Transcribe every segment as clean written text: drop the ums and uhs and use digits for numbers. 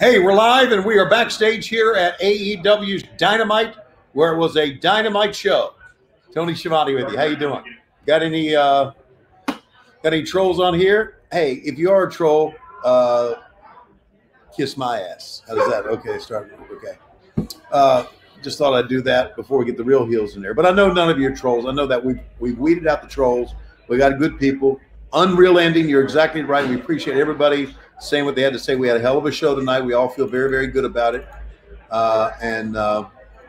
Hey, we're live and we are backstage here at AEW's Dynamite, where it was a dynamite show. Tony Schiavone with you. How you doing? Got any trolls on here? Hey, if you are a troll, kiss my ass. How does that? Okay, start. Okay. Just thought I'd do that before we get the real heels in there. But I know none of you are trolls. I know that we've weeded out the trolls. We got good people. Unreal ending. You're exactly right. We appreciate everybody saying what they had to say. We had a hell of a show tonight. We all feel very, very good about it.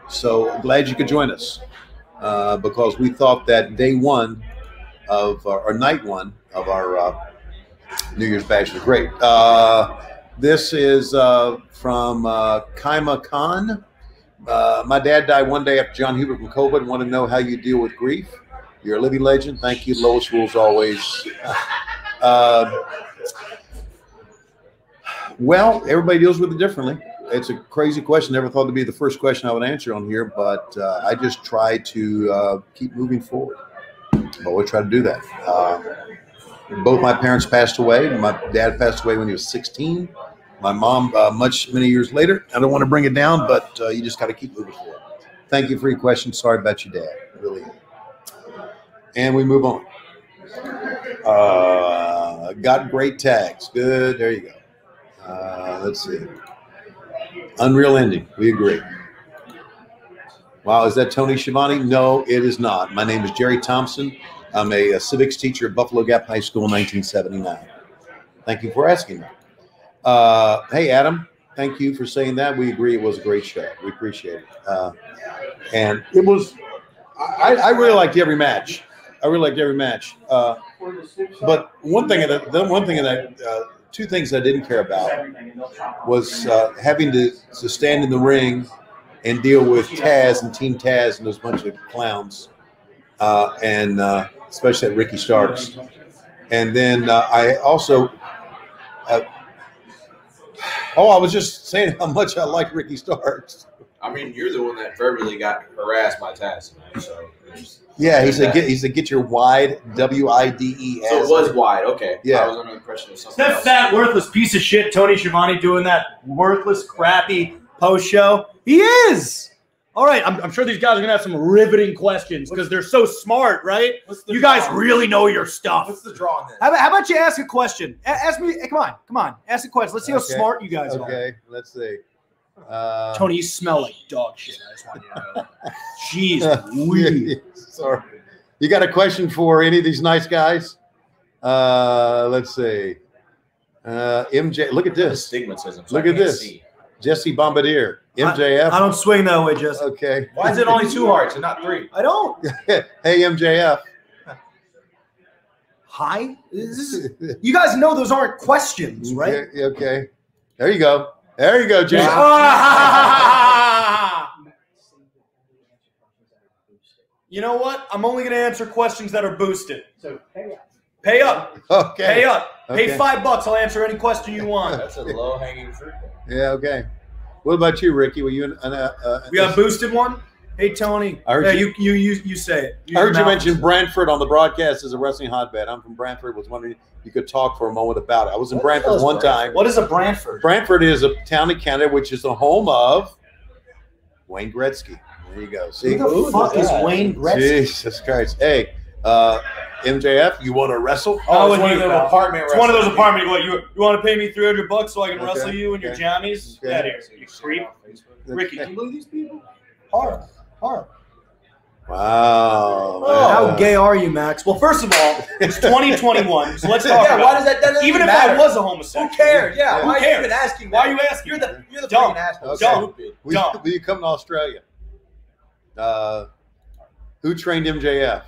So glad you could join us because we thought that day one of our, or night one of our New Year's Bash was great. This is from Kaima Khan. My dad died one day after John Huber from COVID. I want to know how you deal with grief. You're a living legend. Thank you. Lois rules always. Well, everybody deals with it differently. It's a crazy question. Never thought it'd be the first question I would answer on here, but I just try to keep moving forward. I always try to do that. Both my parents passed away. My dad passed away when he was 16. My mom, many years later. I don't want to bring it down, but you just got to keep moving forward. Thank you for your question. Sorry about your dad. Really. And we move on. Got great tags. Good. There you go. Let's see. Unreal ending. We agree. Wow. Is that Tony Schiavone? No, it is not. My name is Jerry Thompson. I'm a civics teacher at Buffalo Gap High School in 1979. Thank you for asking that. Hey, Adam, thank you for saying that. We agree it was a great show. We appreciate it. And it was, I really liked every match. I really liked every match. But two things I didn't care about was having to stand in the ring and deal with Taz and Team Taz and those bunch of clowns, and especially at Ricky Starks. And then I also... I was just saying how much I like Ricky Starks. I mean, you're the one that verbally got harassed by Taz tonight. So yeah, he said, get your wide, W-I-D-E-S. So it was wide, okay. Yeah. I was under the impression of something else. That worthless piece of shit, Tony Schiavone, doing that worthless, crappy post-show. He is. All right, I'm sure these guys are going to have some riveting questions because they're so smart, right? You guys really know your stuff. What's the draw on this? How about you ask a question? Ask me. Come on. Come on. Ask a question. Let's see how smart you guys are. Okay, let's see. Tony, you smell like dog shit. I just want you to know. Jeez Louise. Sorry. You got a question for any of these nice guys? Let's see. MJ, look at this. Stigmatism. Look at this. See. Jesse Bombardier, MJF. I don't swing that way, Jesse. Okay. Why is it only two hearts and not three? I don't. Hey, MJF. Hi. You guys know those aren't questions, right? Okay. There you go. There you go, Jesse. You know what? I'm only going to answer questions that are boosted. So pay up. Pay up. Okay. Pay up. Okay. Pay $5. I'll answer any question you want. That's a low-hanging fruit. Yeah, okay. What about you, Ricky? Were you we got a boosted one? Hey, Tony. I heard you say it. I heard you mention Brantford on the broadcast as a wrestling hotbed. I'm from Brantford. Was wondering if you could talk for a moment about it. I was in Brantford one time. What is a Brantford? Brantford is a town in Canada, which is the home of Wayne Gretzky. There you go. See, who the fuck is Wayne Gretzky? Jesus Christ. Hey, MJF, you want to wrestle? Oh, it's one of those apartment. What, you want to pay me $300 so I can wrestle you in your jammies? Okay. That is, you creep. Ricky, do you believe these people? Hard, hard. Wow. Oh, how gay are you, Max? Well, first of all, it's 2021, so let's talk about it. Why does that doesn't even matter. If I was a homosexual? Who cares? Yeah, who cares? Are you even asking? Why are you asking? You're the dumb asshole. Okay. Dumb. Will you come to Australia? Who trained MJF?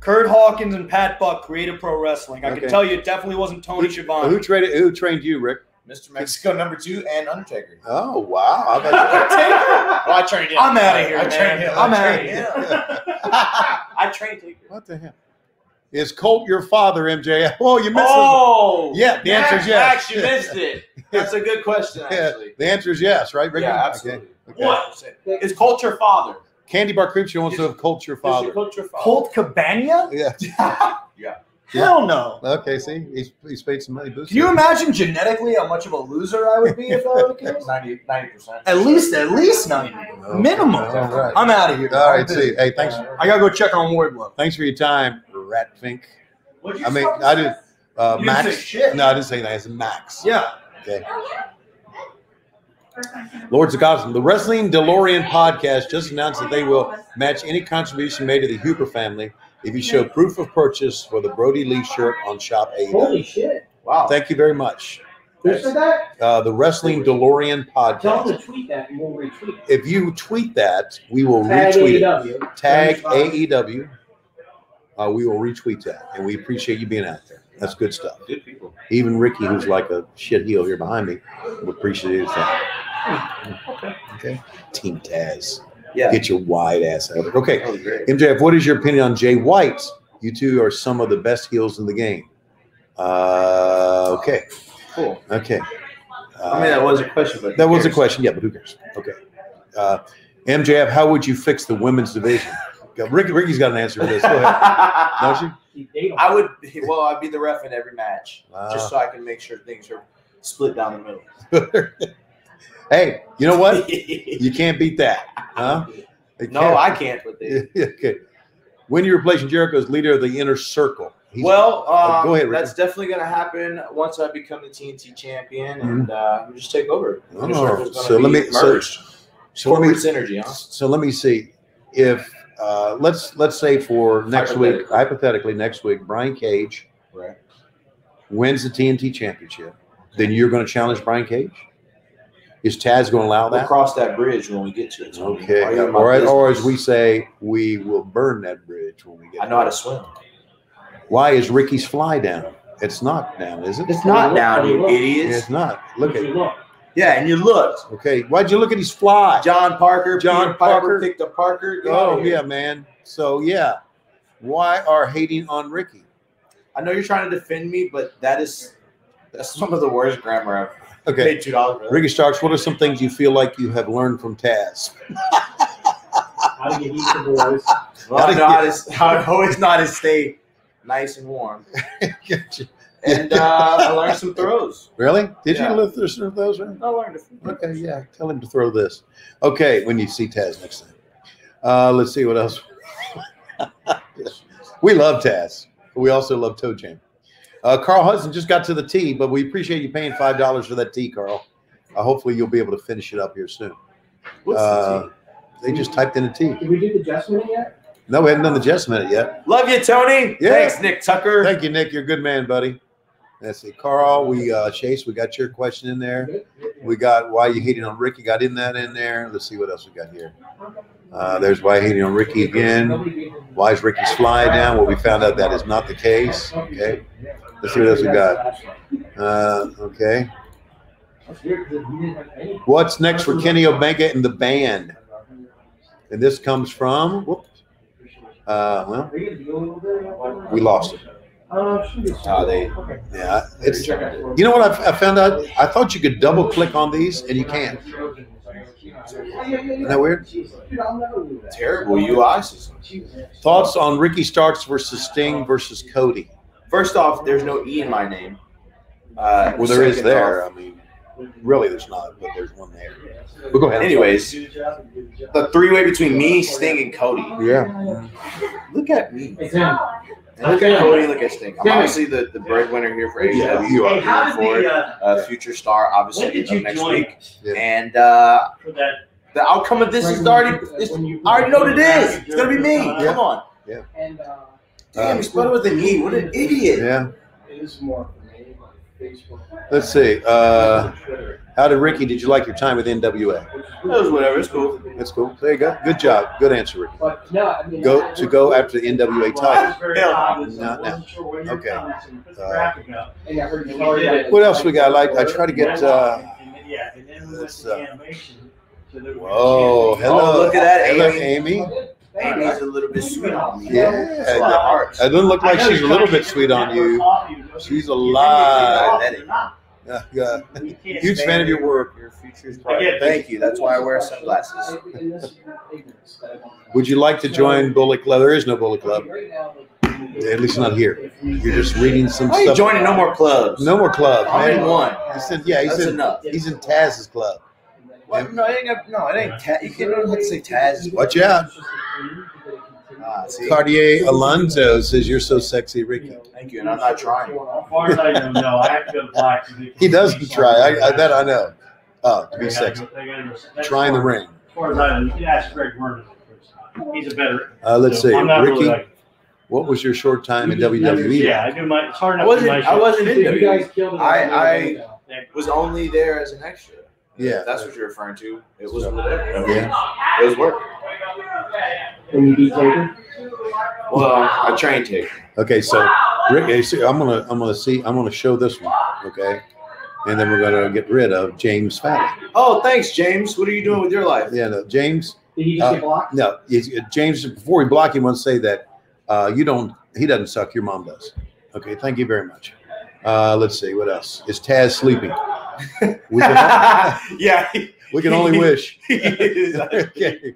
Curt Hawkins and Pat Buck created pro wrestling. I can tell you it definitely wasn't Tony Schiavone. Who trained you, Rick? Mr. Mexico #2 and Undertaker. Oh, wow. Undertaker? Well, I trained him. I'm out of here, man. I'm out of here. I trained Taker. What the hell? Is Colt your father, MJF? Oh, you missed it. Oh! Yeah, the answer is yes. Max, you missed it. That's a good question, actually. The answer is yes, right, Rick? Yeah, absolutely. Okay. What? Is Colt your father? Candy Bar Creep, she wants to have Colt your father. Colt Cabana? Yeah. Yeah. Hell no. Okay, see, he's paid some money. Can you imagine genetically how much of a loser I would be if I were the case? 90%. At least 90%. Minimum. Right. I'm out of here. All right, see. Hey, thanks. I gotta go check on Wardlow. Thanks for your time, Rat Fink. I mean, I did. Max. Didn't say shit. No, I didn't say that. It's Max. Yeah. Okay. Lords of Gotham, the Wrestling DeLorean podcast just announced that they will match any contribution made to the Huber family if you show proof of purchase for the Brody Lee shirt on Shop A. Holy shit. Wow. Thank you very much. Who said that? The Wrestling DeLorean podcast. Tell them to tweet that and we'll retweet it. If you tweet that, we will retweet it. Tag AEW. We will retweet that. And we appreciate you being out there. That's good stuff. Good people. Even Ricky, who's like a shit heel here behind me, would appreciate his time. Okay. Okay. Team Taz. Yeah. Get your wide ass out of it. Okay. MJF, what is your opinion on Jay White? You two are some of the best heels in the game. Okay. Cool. Okay. I mean, that was a question, but that was a question. Yeah, but who cares? Okay. MJF, how would you fix the women's division? Ricky's got an answer for this. Go ahead. Don't you? I would. Well, I'd be the ref in every match just so I can make sure things are split down the middle. Hey, you know what? You can't beat that, huh? No, I can't with it. Okay. When you're replacing Jericho as leader of the Inner Circle. Well, go ahead, Ricky. That's definitely going to happen once I become the TNT champion and just take over. Oh, so let me merge. So let me synergy, huh? So let me see if let's say for next week, hypothetically next week, Brian Cage wins the TNT Championship. Then you're going to challenge Brian Cage. Is Taz going to allow that? We'll cross that bridge when we get to it. So okay. All right. Or as we say, we will burn that bridge when we get. I know how to swim. Why is Ricky's fly down? It's not down, is it? It's not down, you idiots. It's not. Look at it. Yeah, and you looked. Okay. Why'd you look at his fly? John Parker. John Parker picked up Parker. Oh yeah, man. So yeah, why are hating on Ricky? I know you're trying to defend me, but that's some of the worst grammar I've. Okay, Ricky Starks, what are some things you feel like you have learned from Taz? How to get east of the boys. How it's not to stay nice and warm. Gotcha. And I learned some throws. Really? Did you live through some of those? Right? I learned a few. Okay, yeah. Tell him to throw this. Okay, when you see Taz next time. Let's see what else. We love Taz. But we also love Toe Jam. Carl Hudson just got to the tee, but we appreciate you paying $5 for that tee, Carl. Hopefully, you'll be able to finish it up here soon. What's the tee? They just typed in a tee. Did we do the Jess Minute yet? No, we haven't done the Jess Minute yet. Love you, Tony. Yeah. Thanks, Nick Tucker. Thank you, Nick. You're a good man, buddy. That's it. Carl, Chase, we got your question in there. We got why you hating on Ricky. Got that in there. Let's see what else we got here. There's why hating on Ricky again. Why is Ricky's fly down? Well, we found out that is not the case. Okay. Let's see what else we got. Okay. What's next for Kenny Omega and the band? And this comes from, well, we lost it. You know what I found out? I thought you could double click on these, and you can't. Isn't that weird? Terrible UI system. Thoughts on Ricky Starks versus Sting versus Cody? First off, there's no E in my name. Well, there is there. I mean, really, there's not, but there's one there. But go ahead. Anyways, the three-way between me, Sting, and Cody. Yeah. Look at me. Look at Cody, look at Sting. I'm obviously the breadwinner here for AEW. You are future star, obviously, next week. Yeah. And the outcome of this is already – I already know what it is. It's going to be me. Yeah. Come on. Yeah. Damn, he split it with an E. What an idiot. Yeah. It is more for me. Let's see. How did Ricky, did you like your time with NWA? It was whatever. It's cool. That's cool. There you go. Good job. Good answer, Ricky. Go after the NWA title. Not now. Okay. What else we got? I try to get oh, hello. Look at that, Amy. Amy's a little bit sweet on me. Yeah. It doesn't look like she's a little bit sweet on you. She's alive. Yeah. Huge fan of your work. Your future is bright. Thank you. That's why I wear sunglasses. Would you like to join Bullet Club? There is no Bullet Club. At least not here. You're just reading some stuff. Why are you joining no more clubs? No more clubs, man. I'm in one. He said, yeah, he said, enough. He's in Taz's club. What? No, it ain't. No, it ain't Taz. You can't even say Taz. Watch out. Cartier Alonso says, you're so sexy, Ricky. Thank you, and I'm not trying. He doesn't try. That I know. Oh, to be sexy. Trying the ring. As far as I know, you can ask Greg Vernon. He's a veteran. Let's see. Ricky, what was your short time in WWE? Yeah, I do my. It's hard enough to do my show. I wasn't in WWE. I was only there as an extra. Yeah. If that's what you're referring to. It was whatever. Yeah. It was work. When you beat Taker? Well, I trained Taker. Okay, so Rick, I'm gonna show this one, okay? And then we're gonna get rid of James Fadden. Oh, thanks, James. What are you doing with your life? Yeah, no, James. Did he just get blocked? No, James. Before he blocked, he wants to say that you don't. He doesn't suck. Your mom does. Okay, thank you very much. Let's see what else. Is Taz sleeping? We yeah. We can only wish. Okay.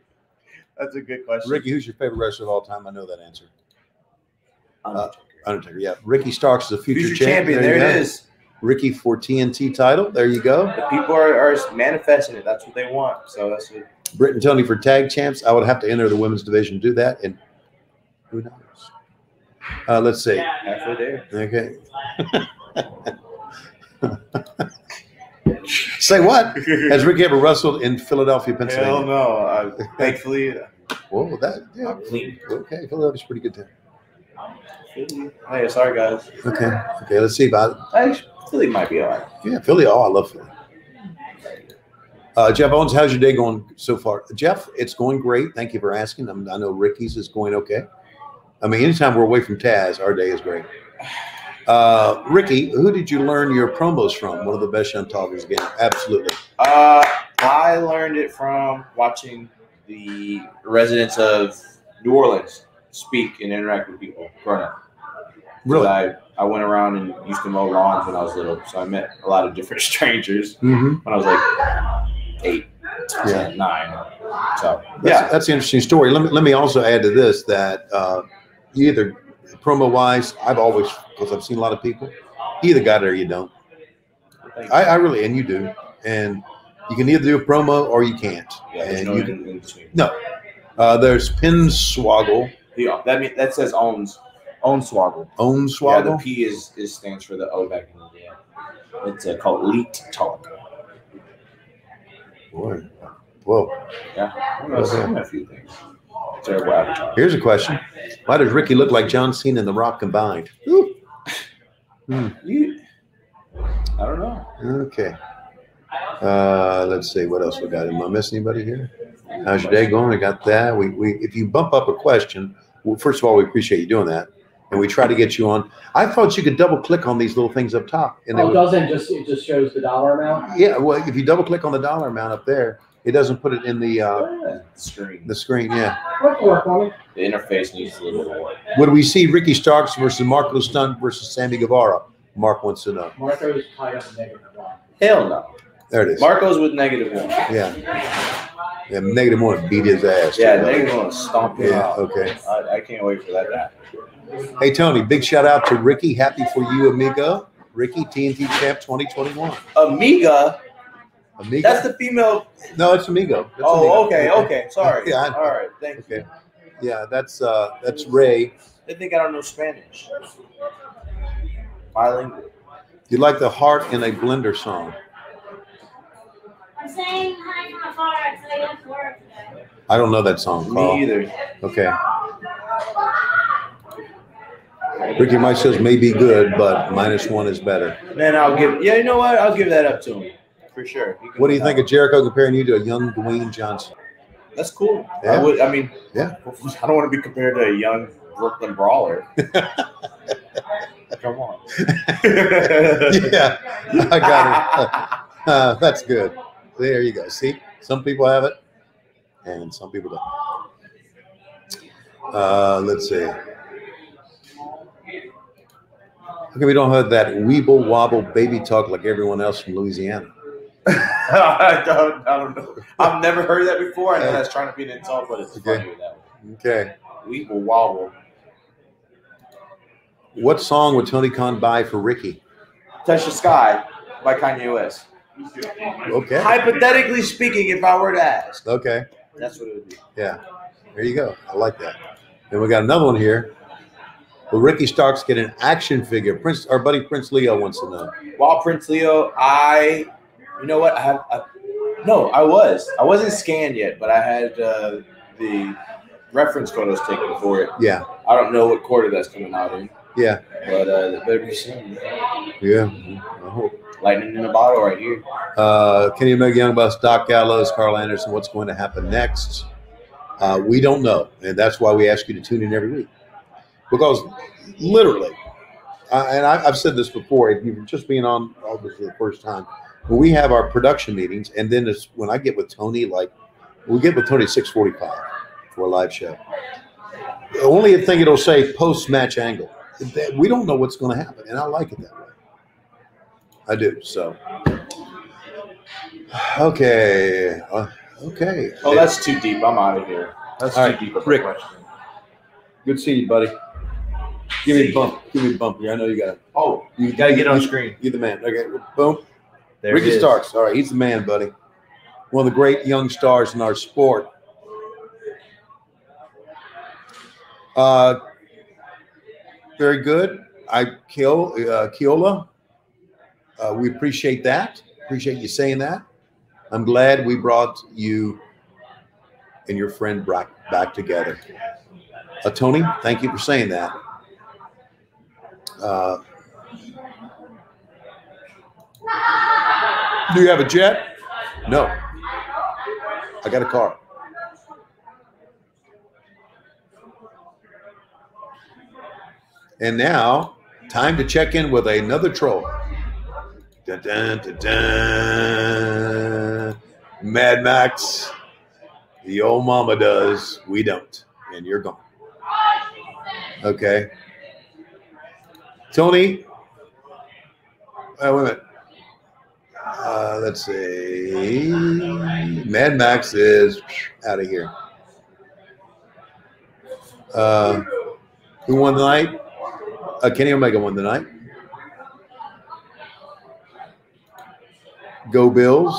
That's a good question. Ricky, who's your favorite wrestler of all time? I know that answer. Undertaker, yeah. Ricky Starks is a future champion. There it is. Ricky for TNT title. There you go. The people are manifesting it. That's what they want. So that's it. Britt and Tony for tag champs. I would have to enter the women's division to do that. And who knows? Let's see. Halfway there. Okay. Say what? Has Ricky ever wrestled in Philadelphia, Pennsylvania? Hell no. Thankfully. Whoa, that. Yeah. I'm clean. Okay, Philadelphia's pretty good there. Oh, yeah, sorry, guys. Okay. Okay, let's see about it. Actually, Philly might be all right. Yeah, Philly. Oh, I love Philly. Jeff Owens, how's your day going so far? Jeff, it's going great. Thank you for asking. I know Ricky's is going okay. I mean, anytime we're away from Taz, our day is great. Ricky, who did you learn your promos from? One of the best young talkers again. Absolutely. I learned it from watching the residents of New Orleans speak and interact with people growing up. Really? I went around and used to mow lawns when I was little, so I met a lot of different strangers when I was like 8, 10, 9. So that's an interesting story. Let me also add to this that you either promo wise, because I've seen a lot of people, you either got it or you don't. I really, and you do, and you can either do a promo or you can't. Yeah, and no, there's Pin Swoggle. Yeah, that says Owns. Own Swoggle. Own Swoggle. Yeah, the P is stands for the O back in the end. It's called Elite Talk. Boy. Whoa. Yeah. I'm a few things. Terrible avatar. Here's a question. Why does Ricky look like John Cena and The Rock combined? I don't know. Okay. Let's see what else we got. Am I missing anybody here? How's your day going? I got that. We if you bump up a question, well, first of all, we appreciate you doing that. And we try to get you on. I thought you could double-click on these little things up top. And it just shows the dollar amount? Yeah, well, if you double-click on the dollar amount up there, it doesn't put it in the screen. The screen, yeah. The interface needs a little more. Would we see Ricky Starks versus Marko Stunt versus Sammy Guevara? Mark wants to know. Marko's tied up with Negative 1. Hell no. There it is. Marko's with Negative 1. Yeah. Yeah, Negative 1 beat his ass. Yeah, Negative 1 stomped him out. Okay. I can't wait for that to happen. Hey, Tony, big shout out to Ricky. Happy for you, Amiga. Ricky, TNT Champ 2021. Amiga? Amiga? That's the female. No, it's Amigo. It's Amigo. Okay. Sorry. Yeah, all right, thank you. Yeah, that's Ray. They think I don't know Spanish. Bilingual. You like the Heart in a Blender song? I'm saying hi to my father. I said I don't work today. I don't know that song. Carl. Me either. Okay. Ricky Mike says may be good, but -1 is better. Man, I'll give. Yeah, you know what? I'll give that up to him for sure. What do you think of Jericho comparing you to a young Dwayne Johnson? That's cool. Yeah. I don't want to be compared to a young Brooklyn brawler. Come on. Yeah, I got it. That's good. There you go. See, some people have it, and some people don't. Let's see. Okay, we don't have that weeble wobble baby talk like everyone else from Louisiana. I don't know. I've never heard that before. I know that's trying to be an insult, but it's funny with that one. Okay. Weeble wobble. What song would Tony Khan buy for Ricky? Touch the Sky by Kanye West. Okay. Hypothetically speaking, if I were to ask. Okay. That's what it would be. Yeah. There you go. I like that. And we got another one here. Will Ricky Starks get an action figure? Prince, our buddy Prince Leo wants to know. Well, Prince Leo, you know what? I wasn't scanned yet, but I had the reference photos taken for it. Yeah. I don't know what quarter that's coming out in. Yeah. But it better be soon. Yeah. I hope. Lightning in a bottle right here. Kenny Omega, Young Bucks, Doc Gallows, Carl Anderson. What's going to happen next? We don't know, and that's why we ask you to tune in every week. Because literally, and I've said this before, if you're just being on this for the first time, when we have our production meetings, and then it's when I get with Tony, like we get with Tony at 6:45 for a live show. The only thing it'll say post-match angle. We don't know what's going to happen, and I like it that way. I do. So, okay, okay. Oh, that's too deep. I'm out of here. That's all too right, deep. Of Rick, good to see you, buddy. Give me a bump. Give me a bump here. I know you got. Oh, you got to get on screen. You're the man. Okay, boom. There Ricky Starks. All right, he's the man, buddy. One of the great young stars in our sport. Very good. Keola. We appreciate that. Appreciate you saying that. I'm glad we brought you and your friend back together. Tony, thank you for saying that. Do you have a jet? No. I got a car. And now, time to check in with another troll. Dun, dun, dun, dun. Mad Max, the old mama does, we don't, and you're gone. Okay. Tony, wait a minute. Let's see. Mad Max is out of here. Who won the night? Kenny Omega won the night. Go Bills.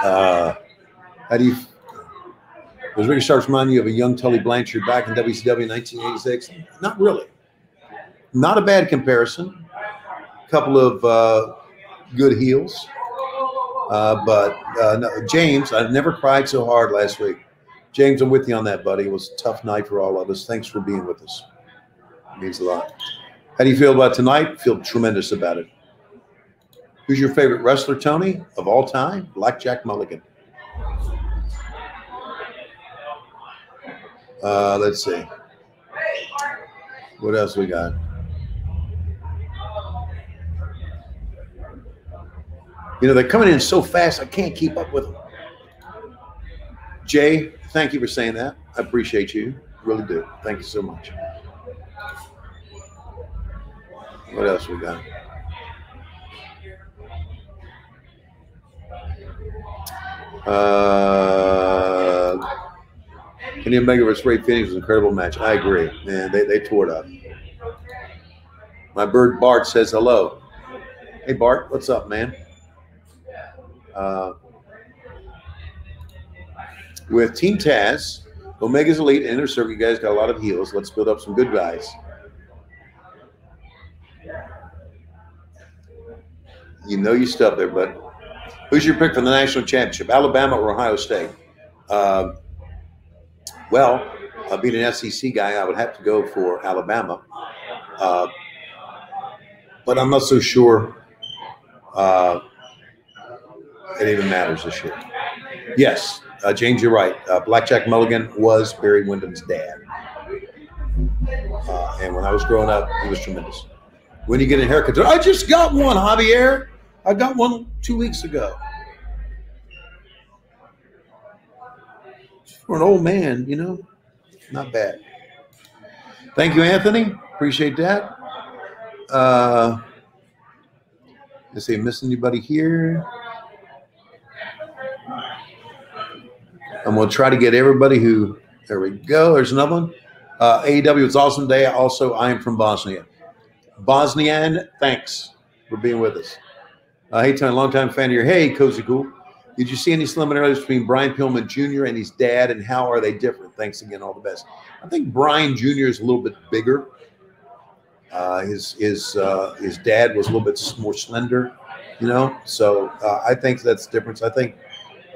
How do you? Does Ricky Starks remind you of a young Tully Blanchard back in WCW in 1986? Not really. Not a bad comparison. A couple of good heels. But no, James, I never cried so hard last week. James, I'm with you on that, buddy. It was a tough night for all of us. Thanks for being with us. It means a lot. How do you feel about tonight? Feel tremendous about it. Who's your favorite wrestler, Tony, of all time? Blackjack Mulligan. Let's see. What else we got? You know, they're coming in so fast, I can't keep up with them. Jay, thank you for saying that. I appreciate you. Really do. Thank you so much. What else we got? Kenny Omega versus Rey Fénix was an incredible match. I agree. Man, they tore it up. My bird Bart says hello. Hey, Bart, what's up, man? With Team Taz, Omega's Elite, Inner Circle, you guys got a lot of heels. Let's build up some good guys. You know you stuff there, but who's your pick for the national championship? Alabama or Ohio State? Well, being an SEC guy, I would have to go for Alabama. But I'm not so sure it even matters this year. Yes, James, you're right. Blackjack Mulligan was Barry Windham's dad. And when I was growing up, he was tremendous. When you get a haircut, I just got one, Javier. I got one 2 weeks ago. For an old man, you know, not bad. Thank you, Anthony. Appreciate that. Let's see, miss anybody here? I'm going to try to get everybody who There we go. There's another one. AEW, it's awesome day. Also, I am from Bosnia. Bosnian, thanks for being with us. Hey, Tony, longtime fan of your. Hey, Cozy Cool. Did you see any similarities between Brian Pillman Jr. and his dad, and how are they different? Thanks again, all the best. I think Brian Jr. is a little bit bigger. His dad was a little bit more slender, you know. So I think that's the difference. I think,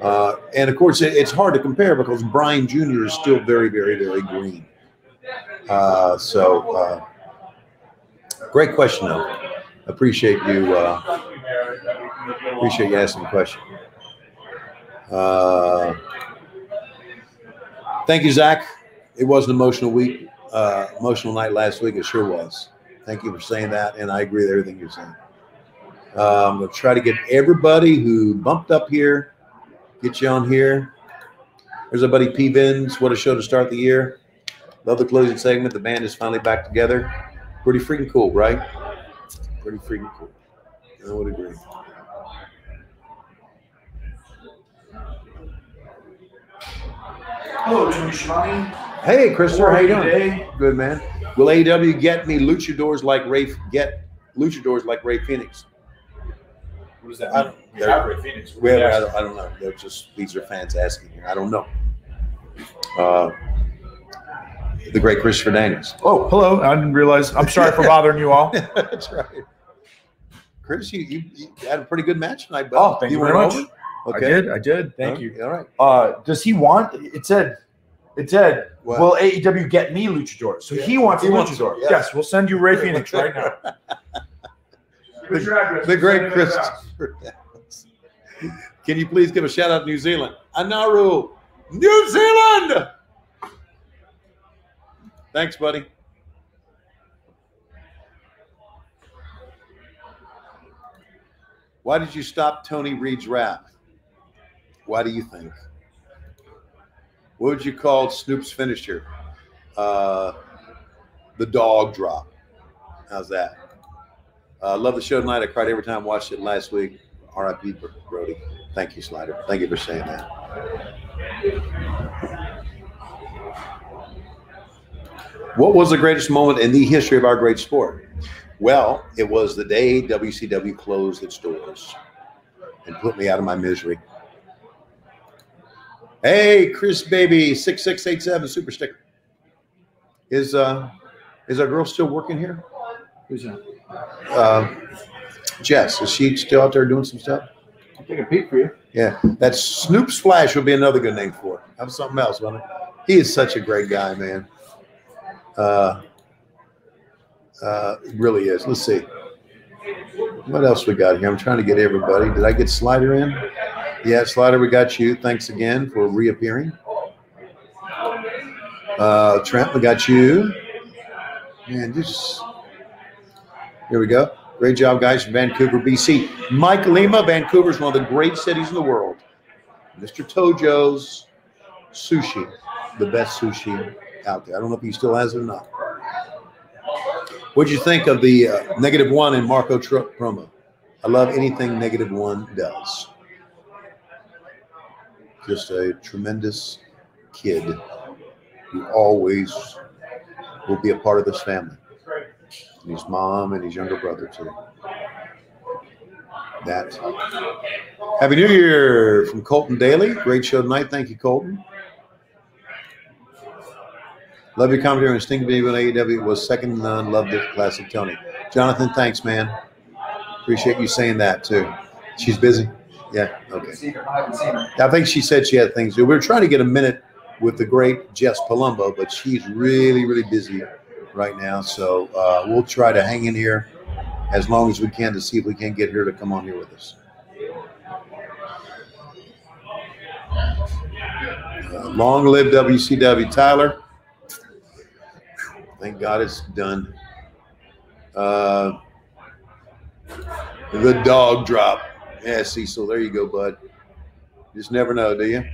and of course, it's hard to compare because Brian Jr. is still very, very, very green. Great question, though. Appreciate you asking the question. Thank you, Zach. It was an emotional week, emotional night last week. It sure was. Thank you for saying that, and I agree with everything you're saying. I'm going to try to get everybody who bumped up here, get you on here. There's our buddy P. Vins. What a show to start the year. Love the closing segment. The band is finally back together. Pretty freaking cool, right? Pretty freaking cool. I would agree. Hello, Tony Schiavone. Hey, Christopher. How you doing? Today? Good, man. Will AEW get luchadors like Rey Fénix? What does that mean? We have Rey Fénix. Well, I don't know. They're just, these are fans asking here. I don't know. The great Christopher Daniels. Oh, hello. I didn't realize. I'm sorry for bothering you all. That's right. Chris, you had a pretty good match tonight, but oh, thank you very much. Over? Okay. I did. Thank you. All right. Does he want? It said. Wow. Will AEW get me luchador? So yeah. he wants luchador. Yeah. Yes, we'll send you Rey Fénix right now. the great Christopher Daniels. Can you please give a shout out to New Zealand? Anaru, New Zealand. Thanks, buddy. Why did you stop Tony Reed's rap? Why do you think? What would you call Snoop's finisher? The dog drop. How's that? Love the show tonight. I cried every time I watched it last week. R.I.P. Brody. Thank you, Slider. Thank you for saying that. What was the greatest moment in the history of our great sport? Well, it was the day WCW closed its doors and put me out of my misery. Hey, Chris Baby, 6687 super sticker. Is our girl still working here? Who's that? Jess, is she still out there doing some stuff? I'll take a peek for you. Yeah, that Snoop Splash would be another good name for it. Have something else, wouldn't it? He is such a great guy, man. It really is. Let's see. What else we got here? I'm trying to get everybody. Did I get Slider in? Yeah, Slider, we got you. Thanks again for reappearing. Trent, we got you. Man, just here we go. Great job, guys, from Vancouver, BC. Mike Lima, Vancouver is one of the great cities in the world. Mr. Tojo's sushi, the best sushi out there. I don't know if he still has it or not. What'd you think of the Negative One and Marko Stunt promo? I love anything Negative One does. Just a tremendous kid who always will be a part of this family. And his mom and his younger brother too. That. Happy New Year from Colton Daly. Great show tonight. Thank you, Colton. Love your commentary on Sting being on AEW. It was second to none. Loved it. Classic Tony. Jonathan, thanks, man. Appreciate you saying that, too. She's busy? Yeah. Okay. I think she said she had things to do. We were trying to get a minute with the great Jess Palumbo, but she's really, really busy right now. So we'll try to hang in here as long as we can to see if we can get her to come on here with us. Long live WCW, Tyler. Thank God it's done. The dog drop. Yeah, Cecil, there you go, bud. You just never know, do you?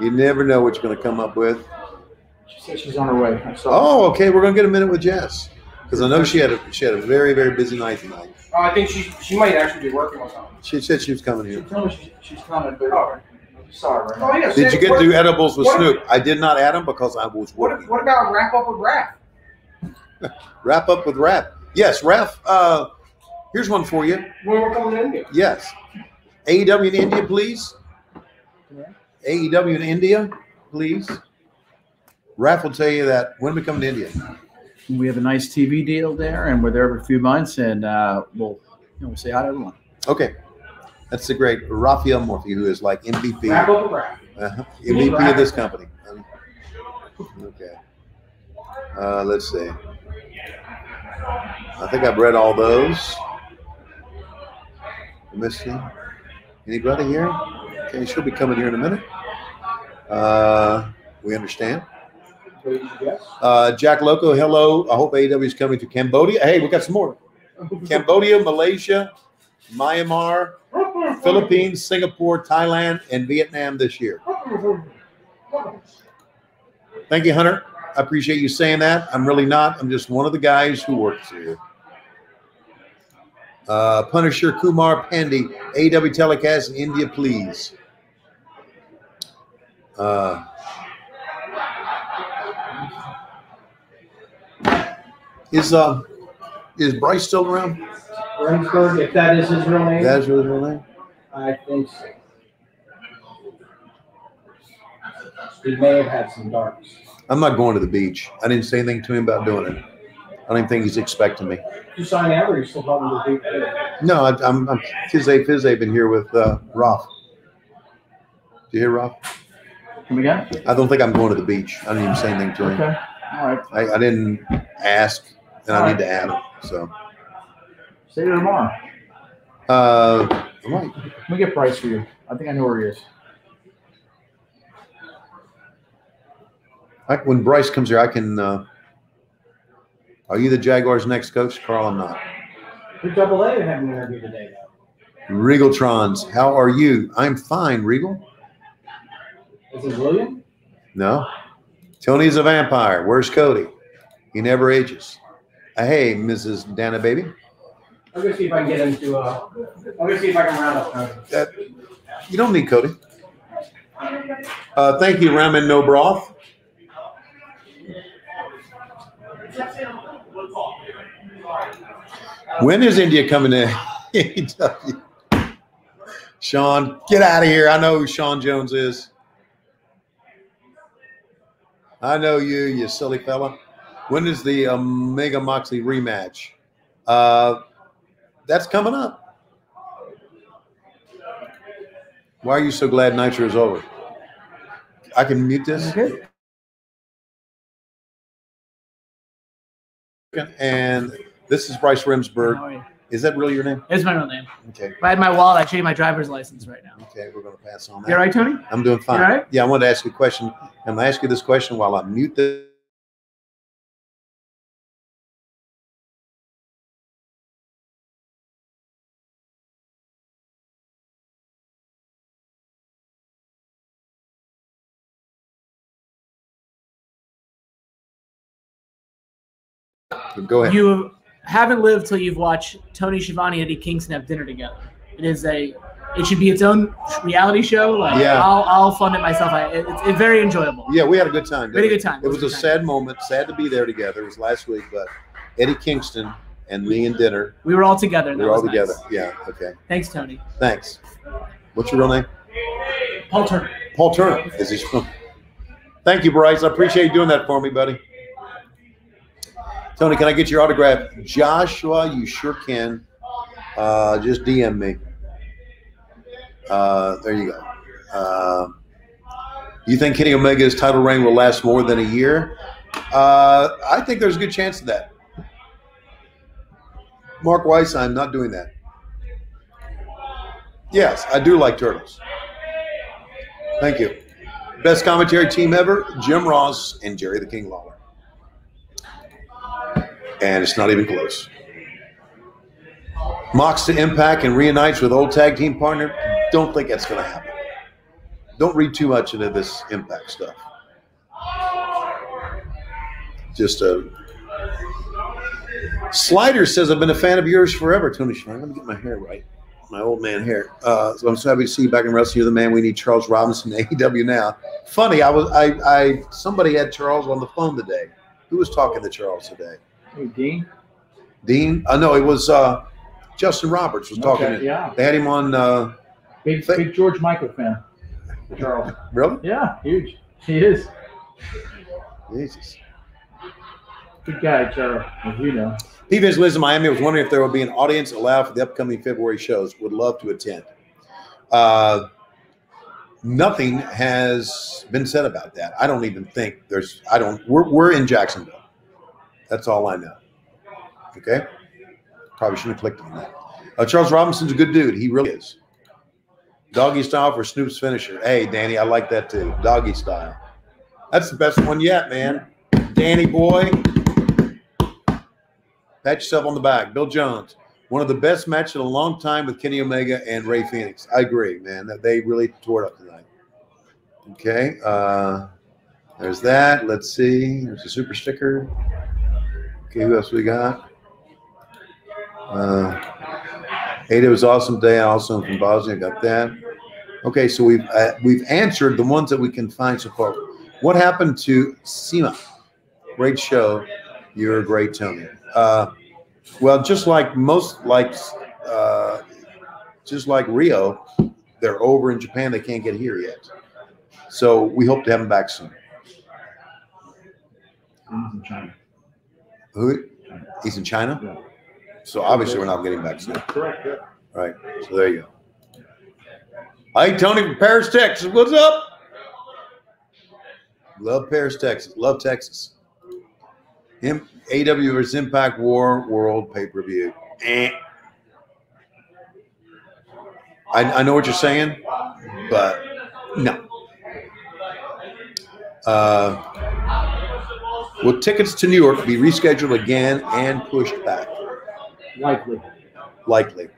You never know what you're going to come up with. She said she's on her way. Oh, okay. We're going to get a minute with Jess because I know she had a very, very busy night tonight. I think she might actually be working on something. She said she was coming here. She told me she's coming. But Sorry, right? Oh, yeah. Did you get to do edibles with Snoop? I did not add them because I was working. What about wrap up with rap? Wrap up with rap. Yes, Raph, here's one for you. When we're coming to India. Yes. AEW in India, please. AEW in India, please. Raph will tell you that when we come to India. We have a nice TV deal there, and we're there for a few months, and we'll say hi to everyone. Okay. That's the great Raphael Morphy, who is like MVP. Wrap up with rap. MVP of this company. Okay. Let's see. I think I've read all those. Missing anybody here? Okay, she'll be coming here in a minute. We understand. Jack Loco, hello. I hope AEW is coming to Cambodia. Hey, we got some more. Cambodia, Malaysia, Myanmar, Philippines, Singapore, Thailand, and Vietnam this year. Thank you, Hunter. I appreciate you saying that. I'm really not. I'm just one of the guys who works here. Punisher Kumar Pandey, AW telecast in India, please. Is Bryce still around? Remsburg, if that is his real name. That's his real name. I think so. He may have had some darks. I'm not going to the beach. I didn't say anything to him about doing it. I don't even think he's expecting me. You sign out, or you still probably the beach? No, I'm Fizz-A been here with Roth. Do you hear Roth? Come again? I don't think I'm going to the beach. I didn't even say anything to him. Okay. All right. I didn't ask, and I need to add him. So. Say it tomorrow. I might. Let me get Bryce for you. I think I know where he is. When Bryce comes here, I can. Are you the Jaguars' next coach, Carl? I'm not. We're double A and having an interview today, though. Regaltrons, how are you? I'm fine, Regal. Is it William? No. Tony's a vampire. Where's Cody? He never ages. Hey, Mrs. Dana, baby. I'm gonna see if I can get him to. I'm gonna see if I can round up Cody. You don't need Cody. Thank you, Ramen No Broth. When is India coming to AEW? Sean, get out of here. I know who Sean Jones is. I know you, you silly fella. When is the Omega Moxley rematch? That's coming up. Why are you so glad Nitro is over? I can mute this. Okay. And this is Bryce Remsburg. Is that really your name? It's my real name. Okay. If I had my wallet, I'd show you my driver's license right now. Okay, we're going to pass on that. You all right, Tony? I'm doing fine. You all right? Yeah, I wanted to ask you a question. I'm going to ask you this question while I mute this. Go ahead. You haven't lived till you've watched Tony Schiavone and Eddie Kingston have dinner together. It should be its own reality show. Like, yeah. I'll fund it myself. It's very enjoyable. Yeah, we had a good time. Very good time. It was a sad moment. Sad to be there together. It was last week, but Eddie Kingston and me and dinner. We were all together. We were all together. Nice. Yeah. Okay. Thanks, Tony. Thanks. What's your real name? Paul Turner. Paul Turner is his real name. Thank you, Bryce. I appreciate you doing that for me, buddy. Tony, can I get your autograph? Joshua, you sure can. Just DM me. There you go. You think Kenny Omega's title reign will last more than a year? I think there's a good chance of that. Mark Weiss, I'm not doing that. Yes, I do like turtles. Thank you. Best commentary team ever, Jim Ross and Jerry the King Lawler. And it's not even close. Mox to Impact and reunites with old tag team partner. Don't think that's going to happen. Don't read too much into this Impact stuff. Just a Slider says I've been a fan of yours forever, Tony Schiavone. Let me get my hair right. my old man here. So I'm so happy to see you back in wrestling. You're the man. We need Charles Robinson in AEW now. Funny, somebody had Charles on the phone today. Who was talking to Charles today? Hey, Dean. Dean? No, it was Justin Roberts was talking. Okay, yeah. They had him on. Big George Michael fan. Charles. Really? Yeah, huge. He is. Jesus. Good guy, Charles, as you know. Steve lives in Miami. I was wondering if there will be an audience allowed for the upcoming February shows. Would love to attend. Nothing has been said about that. I don't even think there's. I don't. We're in Jacksonville. That's all I know. Okay. Probably shouldn't have clicked on that. Charles Robinson's a good dude. He really is. Doggy style for Snoop's finisher. Hey, Danny, I like that too. Doggy style. That's the best one yet, man. Danny boy. Pat yourself on the back. Bill Jones, one of the best matches in a long time with Kenny Omega and Rey Fénix. I agree, man. They really tore it up tonight. Okay. There's that. Let's see. There's a super sticker. Okay, who else we got? Ada was awesome today. Also from Bosnia. Got that. Okay, so we've answered the ones that we can find so far. What happened to Seema? Great show. You're a great Tony. Well, just like Rio, they're over in Japan. They can't get here yet. So we hope to have them back soon. He's in China. Who? China. He's in China? Yeah. So obviously we're not getting back soon. Correct. Yeah. All right. So there you go. Hey, Tony from Paris, Texas. What's up? Love Paris, Texas. Love Texas. Him. AW vs. Impact War World Pay-Per-View. I know what you're saying, but no. Will tickets to New York be rescheduled again and pushed back? Likely. Likely.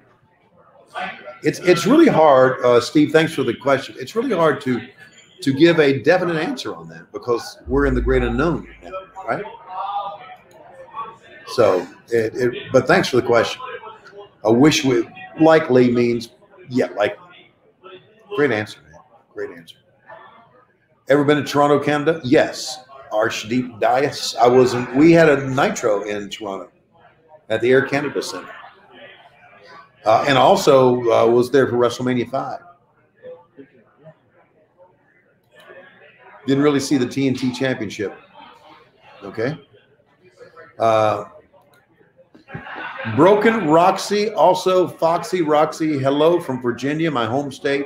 It's really hard, Steve, thanks for the question. It's really hard to give a definite answer on that because we're in the great unknown now, right? So, but thanks for the question. I wish we likely means, yeah, likely. Great answer, man. Great answer. Ever been to Toronto, Canada? Yes. Archdeep Dias. I was in, we had a Nitro in Toronto at the Air Canada Center. And also was there for WrestleMania 5. Didn't really see the TNT Championship. Okay. Broken Roxy, also Foxy Roxy. Hello from Virginia, my home state.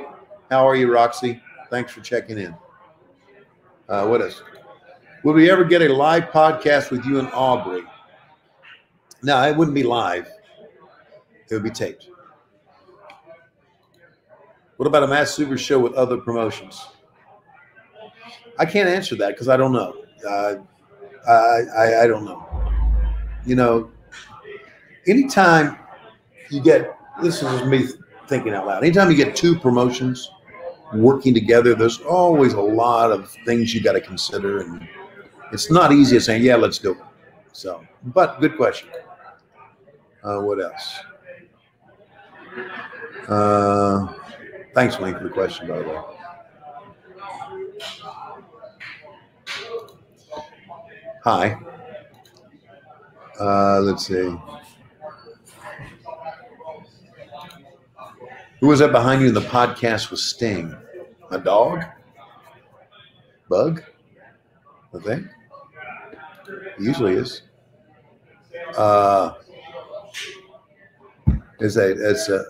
How are you, Roxy? Thanks for checking in. What else? Will we ever get a live podcast with you and Aubrey? No, it wouldn't be live. It would be taped. What about a Mass Super show with other promotions? I can't answer that because I don't know. I don't know. You know, anytime you get, this is me thinking out loud, anytime you get two promotions working together, there's always a lot of things you got to consider. And it's not easy as saying, yeah, let's do it. So, but good question. What else? Thanks, Link, for the question, by the way. Hi. Let's see. Who was that behind you in the podcast with Sting? A dog? Bug? I think. It usually is. It's a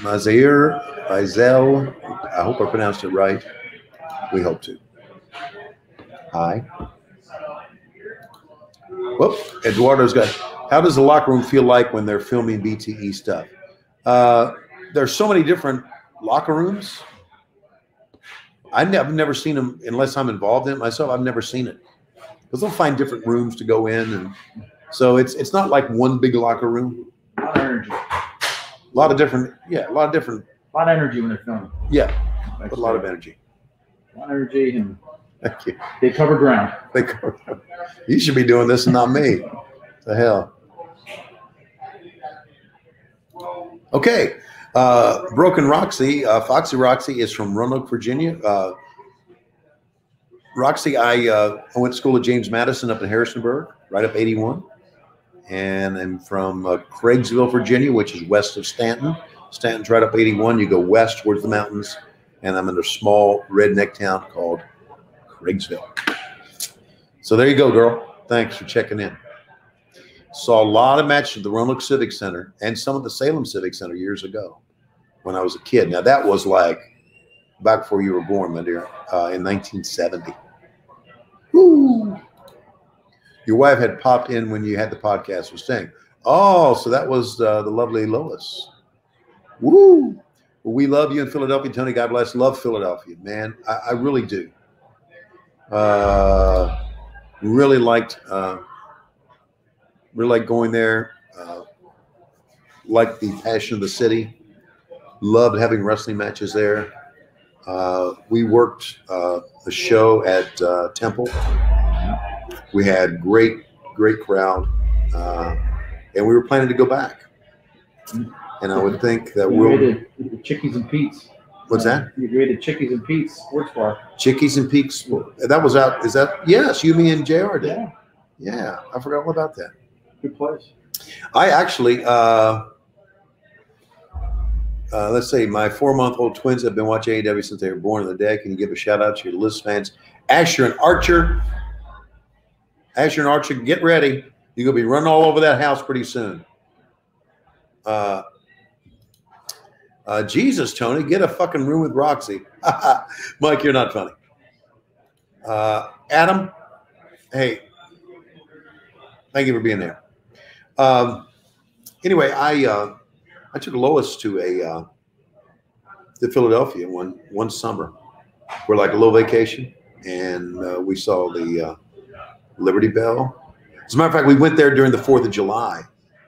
Mazir Faisal. I hope I pronounced it right. We hope to. Hi. Whoop, Eduardo's got, how does the locker room feel like when they're filming BTE stuff? There's so many different locker rooms. I've never seen them, unless I'm involved in it myself, I've never seen it. Because they'll find different rooms to go in. And so it's not like one big locker room. A lot of energy. A lot of energy when they're filming. Yeah, but a lot of energy. A lot of energy and... Thank you. They cover ground. They cover. You should be doing this and not me. What the hell? Okay. Broken Roxy, Foxy Roxy is from Roanoke, Virginia. Roxy, I went to school with James Madison up in Harrisonburg, right up 81. And I'm from Craigsville, Virginia, which is west of Stanton. Stanton's right up 81. You go west towards the mountains, and I'm in a small redneck town called Craigsville. So there you go, girl. Thanks for checking in. Saw a lot of matches at the Roanoke Civic Center and some of the Salem Civic Center years ago when I was a kid. Now, that was like back before you were born, my dear, in 1970. Woo! Your wife had popped in when you had the podcast with Sting. Oh, so that was the lovely Lois. Woo! Well, we love you in Philadelphia, Tony. God bless. Love Philadelphia, man. I really do. Really liked... Really like going there, like the passion of the city. Loved having wrestling matches there. We worked a show at Temple. We had great crowd, and we were planning to go back. And I would think that we'll Chickies and Pete's. What's that? You created Chickies and Pete's Sports Bar. Chickies and Pete's. That was out. Is that yes? You, me, and JR did. Yeah, I forgot all about that. Good place. I actually, let's see, my 4-month-old twins have been watching AEW since they were born in the day. Can you give a shout out to your Liz fans? Asher and Archer. Asher and Archer, get ready. You're going to be running all over that house pretty soon. Jesus, Tony, get a fucking room with Roxy. Mike, you're not funny. Adam, hey, thank you for being there. Anyway, I took Lois to the Philadelphia one summer. We're like a little vacation, and we saw the Liberty Bell. As a matter of fact, we went there during the 4th of July,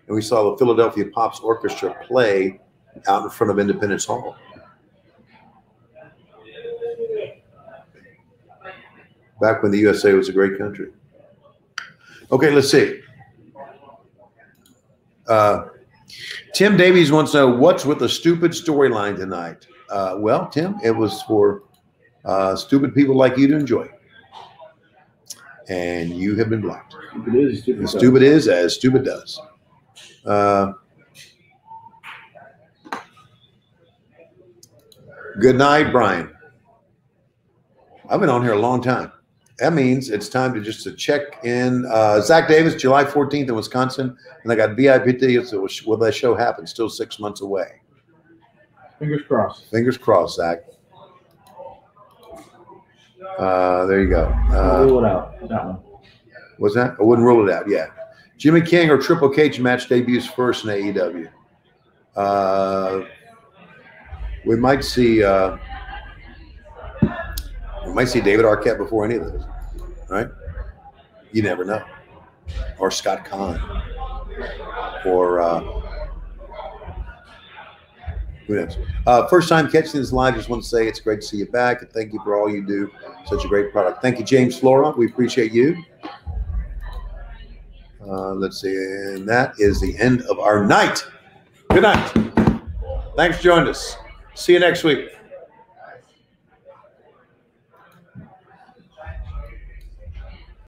and we saw the Philadelphia Pops Orchestra play out in front of Independence Hall. Back when the USA was a great country. Okay, let's see. Tim Davies wants to know, what's with the stupid storyline tonight? Well, Tim, it was for stupid people like you to enjoy. And you have been blocked. Stupid is, stupid, stupid is as stupid does. Good night, Brian. I've been on here a long time. That means it's time to just to check in. Zach Davis, July 14th in Wisconsin, and I got VIP tickets. Will that show happen? Still 6 months away. Fingers crossed. Fingers crossed, Zach. There you go. Rule it out. That one. What's that? I wouldn't rule it out. Yeah. Jimmy King or Triple Cage match debuts first in AEW. We might see. Might see David Arquette before any of those, right? You never know. Or Scott Kahn. Or who knows? First time catching this live, just want to say it's great to see you back, and thank you for all you do. Such a great product. Thank you, James Flora. We appreciate you. Let's see. And that is the end of our night. Good night. Thanks for joining us. See you next week.